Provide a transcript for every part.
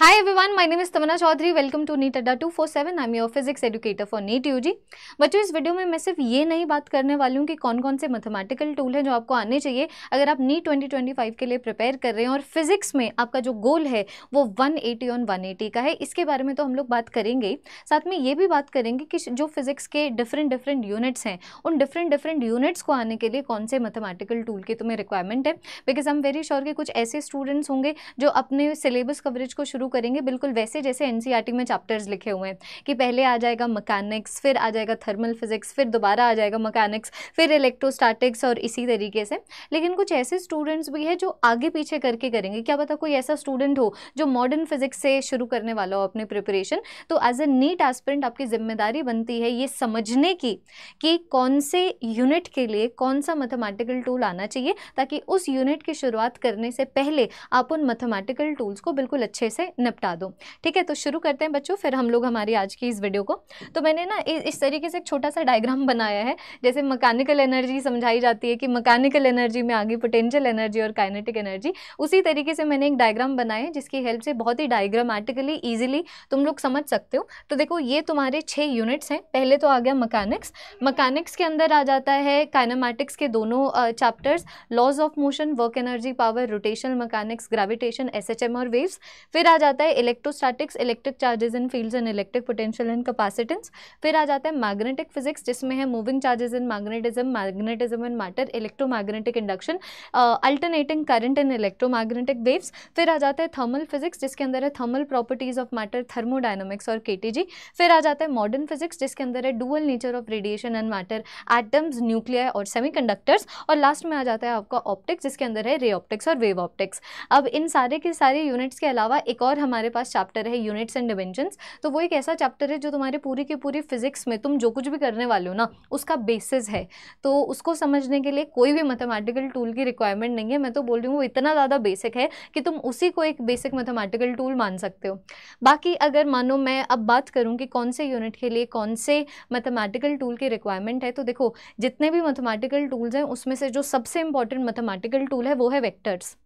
Hi everyone, my name is Tamanna Chaudhary. Welcome to NEET Adda 247। I am your physics educator for NEET UG. बच्चों, इस video में मैं सिर्फ ये नहीं बात करने वाली हूँ कि कौन कौन से मैथमेटिकल टूल हैं जो आपको आने चाहिए अगर आप नीट 2025 के लिए प्रिपेयर कर रहे हैं और फिजिक्स में आपका जो गोल है वो 180 on 180 का है। इसके बारे में तो हम लोग बात करेंगे, साथ में ये भी बात करेंगे कि जो फिजिक्स के डिफरेंट यूनिट्स हैं उन डिफरेंट यूनिट्स को आने के लिए कौन से मैथमेटिकल टूल की तुम्हें रिक्वायरमेंट है। Because I am very sure कि कुछ ऐसे स्टूडेंट्स होंगे जो अपने सिलेबस कवरेज को शुरू करेंगे बिल्कुल वैसे जैसे एनसीईआरटी में चैप्टर्स लिखे हुए हैं कि पहले आ जाएगा मैकेनिक्स, फिर आ जाएगा थर्मल फिजिक्स, फिर दोबारा आ जाएगा मैकेनिक्स, फिर इलेक्ट्रोस्टैटिक्स और इसी तरीके से। लेकिन कुछ ऐसे स्टूडेंट्स भी हैं जो आगे पीछे करके करेंगे। क्या पता कोई ऐसा स्टूडेंट हो जो मॉडर्न फिजिक्स से शुरू करने वाला हो अपने प्रिपरेशन। तो एज ए नीट एस्पिरेंट आपकी जिम्मेदारी बनती है ये समझने की कि कौन से यूनिट के लिए कौन सा मैथमेटिकल टूल आना चाहिए, ताकि उस यूनिट की शुरुआत करने से पहले आप उन मैथमेटिकल टूल्स को बिल्कुल अच्छे से निपटा दो। ठीक है, तो शुरू करते हैं बच्चों फिर हम लोग हमारी आज की इस वीडियो को। तो मैंने ना इस तरीके से एक छोटा सा डायग्राम बनाया है। जैसे मैकेनिकल एनर्जी समझाई जाती है कि मैकेनिकल एनर्जी में आगे पोटेंशियल एनर्जी और काइनेटिक एनर्जी, उसी तरीके से मैंने एक डायग्राम बनाया है जिसकी हेल्प से बहुत ही डायग्रामेटिकली ईजिली तुम लोग समझ सकते हो। तो देखो, ये तुम्हारे 6 यूनिट्स हैं। पहले तो आ गया मैकेनिक्स। मैकेनिक्स के अंदर आ जाता है काइनेमैटिक्स के दोनों chapters, laws of motion, work energy, power, rotational mechanics, gravitation, SHM और वेव्स। फिर आ जाता है electrostatics, electric charges in fields and electric potential and capacitance. फिर आ जाता है मैग्नेटिक फिजिक्स जिसमें है moving charges in magnetism, magnetism and matter, electromagnetic induction, alternating current and electromagnetic waves. फिर आ जाता है थर्मल फिजिक्स जिसके अंदर है thermal properties of matter, thermodynamics और KTG। फिर आ जाता है मॉडर्न फिजिक्स जिसके अंदर है dual nature of radiation and matter, atoms, nuclear और सेमीकंडक्टर्स। और लास्ट में आ जाता है आपका ऑप्टिक्स जिसके अंदर है रे ऑप्टिक्स और वेव ऑप्टिक्स। अब इन सारे के सारे यूनिट्स के अलावा एक और हमारे पास चैप्टर है यूनिट्स एंड डिमेंशंस। तो वो एक ऐसा चैप्टर है जो तुम्हारे पूरी के पूरी फिजिक्स में तुम जो कुछ भी करने वाले हो ना उसका बेसिस है। तो उसको समझने के लिए कोई भी मैथमेटिकल टूल की रिक्वायरमेंट नहीं है। मैं तो बोल रही हूँ वो इतना ज़्यादा बेसिक है कि तुम उसी को एक बेसिक मैथमेटिकल टूल मान सकते हो। बाकी अगर मानो मैं अब बात करूँ कि कौन से यूनिट के लिए कौन से मैथमेटिकल टूल की रिक्वायरमेंट है, तो देखो जितने भी मैथमेटिकल टूल्स हैं उसमें से जो सबसे इंपॉर्टेंट मैथमेटिकल टूल है वो है वेक्टर्स।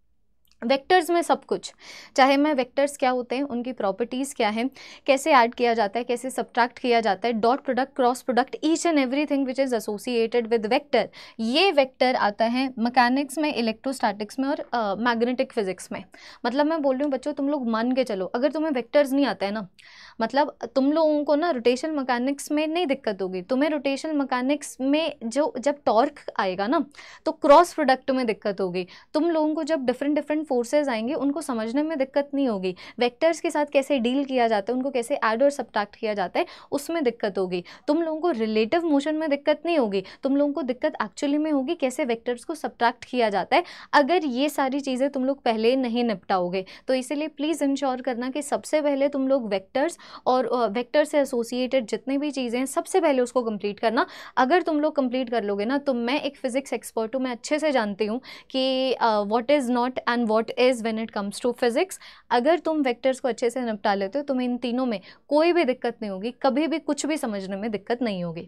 वेक्टर्स में सब कुछ, चाहे मैं वेक्टर्स क्या होते हैं, उनकी प्रॉपर्टीज़ क्या हैं, कैसे ऐड किया जाता है, कैसे सब्ट्रैक्ट किया जाता है, dot product, cross product, each and everything which is associated with vector, ये वेक्टर आता है मैकेनिक्स में, इलेक्ट्रोस्टैटिक्स में और मैग्नेटिक फिजिक्स में। मतलब मैं बोल रही हूँ बच्चों तुम लोग मान के चलो अगर तुम्हें वेक्टर्स नहीं आता है ना, मतलब तुम लोगों को ना रोटेशनल मैकेनिक्स में नहीं दिक्कत होगी। तुम्हें रोटेशनल मैकेनिक्स में जो जब टॉर्क आएगा ना तो क्रॉस प्रोडक्ट में दिक्कत होगी। तुम लोगों को जब डिफरेंट फोर्सेस आएंगे उनको समझने में दिक्कत नहीं होगी। वेक्टर्स के साथ कैसे डील किया जाता है, उनको कैसे ऐड और सब्ट्रैक्ट किया जाता है उसमें दिक्कत होगी। तुम लोगों को रिलेटिव मोशन में दिक्कत नहीं होगी। तुम लोगों को दिक्कत एक्चुअली में होगी कैसे वेक्टर्स को सब्ट्रैक्ट किया जाता है। अगर ये सारी चीज़ें तुम लोग पहले नहीं निपटाओगे तो इसीलिए प्लीज़ इंश्योर करना कि सबसे पहले तुम लोग वेक्टर्स और वेक्टर से एसोसिएटेड जितने भी चीज़ें हैं सबसे पहले उसको कंप्लीट करना। अगर तुम लोग कंप्लीट कर लोगे ना तो मैं एक फिजिक्स एक्सपर्ट हूँ, मैं अच्छे से जानती हूँ कि what is not and What is when it comes to physics। अगर तुम वेक्टर्स को अच्छे से निपटा लेते हो तुम्हें इन तीनों में कोई भी दिक्कत नहीं होगी, कभी भी कुछ भी समझने में दिक्कत नहीं होगी।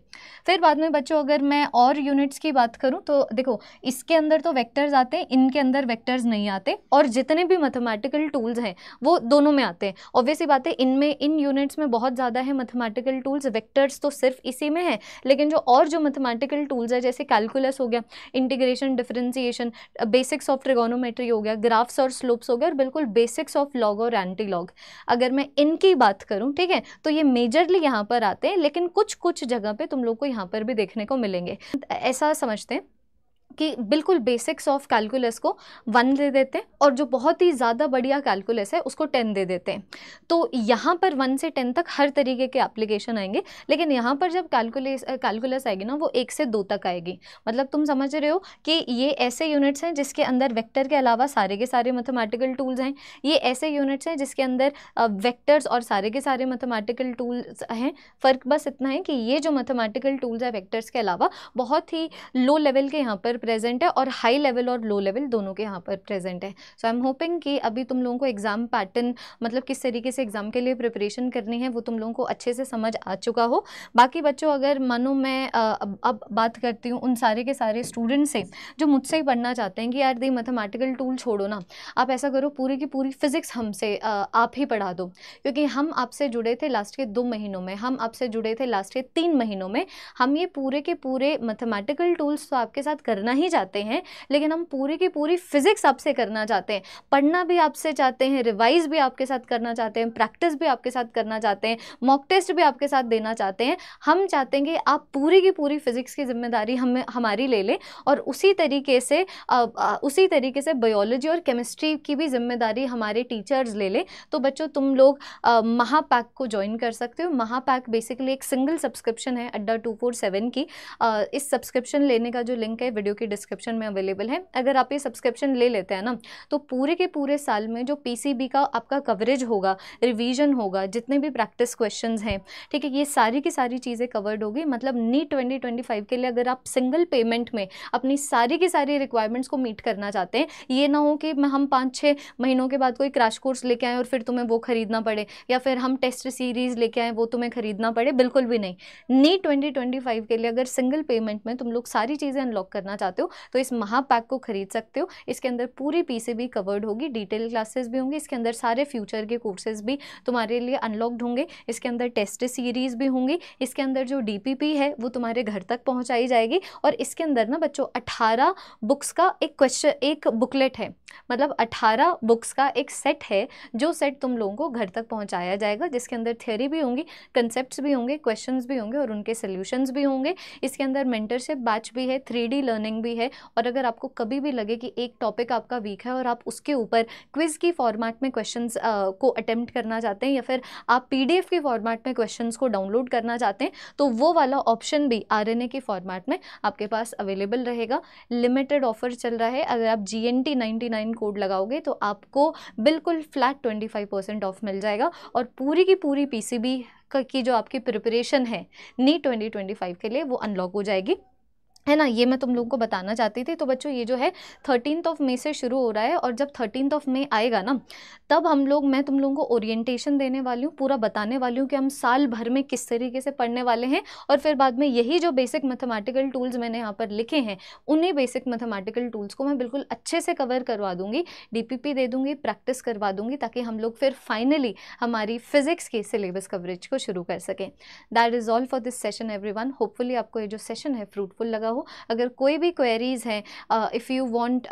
फिर बाद में बच्चों अगर मैं और यूनिट्स की बात करूं तो देखो इसके अंदर तो वेक्टर्स आते हैं, इनके अंदर वेक्टर्स नहीं आते, और जितने भी मैथमेटिकल टूल्स हैं वो दोनों में आते हैं। ऑब्वियसली बात है इनमें इन यूनिट्स में बहुत ज़्यादा है मैथमेटिकल टूल्स, वेक्टर्स तो सिर्फ इसी में है। लेकिन जो और जो मैथमेटिकल टूल्स है जैसे कैलकुलस हो गया, integration, differentiation, basics of trigonometry हो गया, ग्राफ्स और स्लोप्स हो गए, और बिल्कुल बेसिक्स ऑफ लॉग और एंटी लॉग, अगर मैं इनकी बात करूं ठीक है तो ये मेजरली यहाँ पर आते हैं। लेकिन कुछ कुछ जगह पे तुम लोग को यहाँ पर भी देखने को मिलेंगे। ऐसा समझते हैं कि बिल्कुल बेसिक्स ऑफ कैलकुलस को 1 दे देते हैं और जो बहुत ही ज़्यादा बढ़िया कैलकुलस है उसको 10 दे देते हैं। तो यहाँ पर 1 से 10 तक हर तरीके के एप्लीकेशन आएंगे। लेकिन यहाँ पर जब कैलकुलस आएगी ना वो 1 से 2 तक आएगी। मतलब तुम समझ रहे हो कि ये ऐसे यूनिट्स हैं जिसके अंदर वेक्टर के अलावा सारे के सारे मैथमेटिकल टूल्स हैं। ये ऐसे यूनिट्स हैं जिसके अंदर वेक्टर्स और सारे के सारे मैथमेटिकल टूल्स हैं। फ़र्क बस इतना है कि ये जो मैथमेटिकल टूल्स है वेक्टर्स के अलावा बहुत ही लो लेवल के यहाँ पर प्रेजेंट है और हाई लेवल और लो लेवल दोनों के यहाँ पर प्रेजेंट है। सो आई एम होपिंग कि अभी तुम लोगों को एग्ज़ाम पैटर्न मतलब किस तरीके से एग्ज़ाम के लिए प्रिपरेशन करनी है वो तुम लोगों को अच्छे से समझ आ चुका हो। बाकी बच्चों अगर मानो मैं अब बात करती हूँ उन सारे के सारे स्टूडेंट्स से जो मुझसे ही पढ़ना चाहते हैं कि यार दी मैथमेटिकल टूल छोड़ो ना, आप ऐसा करो पूरी की पूरी फिज़िक्स हमसे आप ही पढ़ा दो, क्योंकि हम आपसे जुड़े थे लास्ट के 2 महीनों में, हम आपसे जुड़े थे लास्ट के 3 महीनों में, हम ये पूरे के पूरे मैथमेटिकल टूल्स तो आपके साथ करना ही चाहते हैं, लेकिन हम पूरी की पूरी फिज़िक्स आपसे करना चाहते हैं, पढ़ना भी आपसे चाहते हैं, रिवाइज भी आपके साथ करना चाहते हैं, प्रैक्टिस भी आपके साथ करना चाहते हैं, मॉक टेस्ट भी आपके साथ देना चाहते हैं। हम चाहते हैं कि आप पूरी की पूरी फिज़िक्स की जिम्मेदारी हमें हमारी ले लें और उसी तरीके से बायोलॉजी और केमिस्ट्री की भी जिम्मेदारी हमारे टीचर्स ले लें। तो बच्चों तुम लोग महापैक को ज्वाइन कर सकते हो। महापैक बेसिकली एक सिंगल सब्सक्रिप्शन है अड्डा 247 की। इस सब्सक्रिप्शन लेने का जो लिंक है वीडियो के डिस्क्रिप्शन में अवेलेबल है। अगर आप ये सब्सक्रिप्शन ले लेते हैं ना तो पूरे के पूरे साल में जो पीसीबी का आपका कवरेज होगा, रिवीजन होगा, जितने भी प्रैक्टिस क्वेश्चंस हैं, ठीक है, ये सारी की सारी चीज़ें कवर्ड होगी। मतलब नीट 2025 के लिए अगर आप सिंगल पेमेंट में अपनी सारी की सारी रिक्वायरमेंट्स को मीट करना चाहते हैं, ये ना हो कि हम 5-6 महीनों के बाद कोई क्रैश कोर्स लेके आएँ और फिर तुम्हें वो खरीदना पड़े, या फिर हम टेस्ट सीरीज़ लेके आएँ वो तुम्हें खरीदना पड़े, बिल्कुल भी नहीं। नीट 2025 के लिए अगर सिंगल पेमेंट में तुम लोग सारी चीज़ें अनलॉक करना चाहते हो तो इस महापैक को खरीद सकते हो। इसके अंदर पूरी पीसीबी कवर्ड होगी, डिटेल क्लासेस भी होंगी, इसके अंदर सारे फ्यूचर के कोर्सेज भी तुम्हारे लिए अनलॉक्ड होंगे, इसके अंदर टेस्ट सीरीज़ भी होंगी, इसके अंदर जो डीपीपी है वो तुम्हारे घर तक पहुंचाई जाएगी। और इसके अंदर ना बच्चों 18 बुक्स का एक बुकलेट है, मतलब 18 बुक्स का एक सेट है, जो सेट तुम लोगों को घर तक पहुंचाया जाएगा, जिसके अंदर थ्योरी भी होंगी, कंसेप्ट्स भी होंगे, क्वेश्चंस भी होंगे और उनके सॉल्यूशंस भी होंगे। इसके अंदर मेंटरशिप बैच भी है, 3D लर्निंग भी है। और अगर आपको कभी भी लगे कि एक टॉपिक आपका वीक है और आप उसके ऊपर क्विज़ की फॉर्मेट में क्वेश्चंस को अटेम्प्ट करना चाहते हैं, या फिर आप PDF के फॉर्मेट में क्वेश्चंस को डाउनलोड करना चाहते हैं, तो वो वाला ऑप्शन भी RNA के फॉर्मेट में आपके पास अवेलेबल रहेगा। लिमिटेड ऑफर चल रहा है, अगर आप GNT 99 कोड लगाओगे तो आपको बिल्कुल फ्लैट 25% ऑफ मिल जाएगा। और पूरी की पूरी PCB की जो आपकी प्रिपरेशन है नीट 2025 के लिए वो अनलॉक हो जाएगी, है ना। ये मैं तुम लोगों को बताना चाहती थी। तो बच्चों ये जो है 13 मई से शुरू हो रहा है और जब 13 मई आएगा ना तब मैं तुम लोगों को ओरिएंटेशन देने वाली हूँ, पूरा बताने वाली हूँ कि हम साल भर में किस तरीके से पढ़ने वाले हैं। और फिर बाद में यही जो बेसिक मैथमेटिकल टूल्स मैंने यहाँ पर लिखे हैं उन्हीं बेसिक मैथमेटिकल टूल्स को मैं बिल्कुल अच्छे से कवर करवा दूँगी, DPP दे दूँगी, प्रैक्टिस करवा दूँगी, ताकि हम लोग फिर फाइनली हमारी फिजिक्स के सिलेबस कवरेज को शुरू कर सकें। That is all for this session everyone. Hopefully आपको ये जो सेशन है फ्रूटफुल लगा। अगर कोई भी क्वेरीज हैं, if you want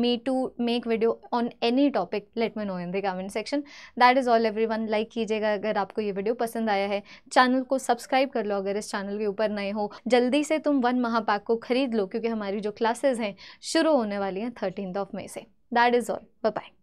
me to make video on any topic, let me know in the comment section. That is all everyone. Like कीजिएगा अगर आपको ये वीडियो पसंद आया है, चैनल को सब्सक्राइब कर लो अगर इस चैनल के ऊपर नए हो, जल्दी से तुम 1 महापैक को खरीद लो क्योंकि हमारी जो क्लासेज हैं शुरू होने वाली हैं 13 मई से। That is all, bye bye.